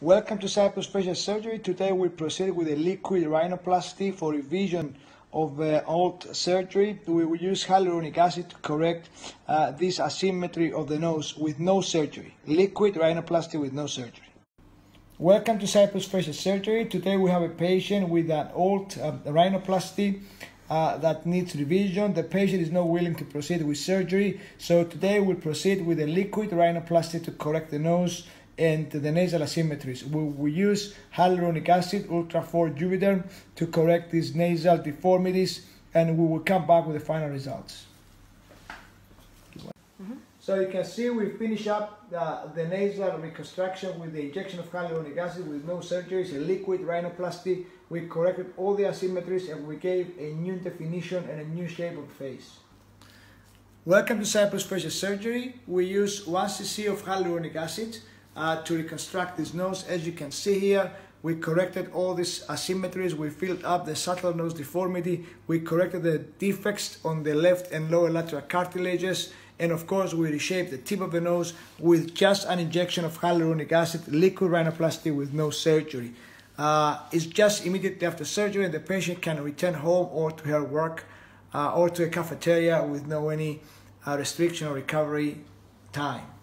Welcome to Cyprus Facial Surgery. Today we proceed with a liquid rhinoplasty for revision of old surgery. We will use hyaluronic acid to correct this asymmetry of the nose with no surgery. Liquid rhinoplasty with no surgery. Welcome to Cyprus Facial Surgery. Today we have a patient with an old rhinoplasty that needs revision. The patient is not willing to proceed with surgery, so today we'll proceed with a liquid rhinoplasty to correct the nose and the nasal asymmetries. We use hyaluronic acid, Ultra 4 Juvederm to correct these nasal deformities, and we will come back with the final results. So you can see we finish up the nasal reconstruction with the injection of hyaluronic acid with no surgery, a liquid rhinoplasty. We corrected all the asymmetries and we gave a new definition and a new shape of the face. Welcome to Cyprus Facial Surgery. We use 1 cc of hyaluronic acid to reconstruct this nose. As you can see here, we corrected all these asymmetries, we filled up the subtle nose deformity, we corrected the defects on the left and lower lateral cartilages, and of course we reshaped the tip of the nose with just an injection of hyaluronic acid, liquid rhinoplasty with no surgery. It's just immediately after surgery and the patient can return home or to her work or to a cafeteria with no any restriction or recovery time.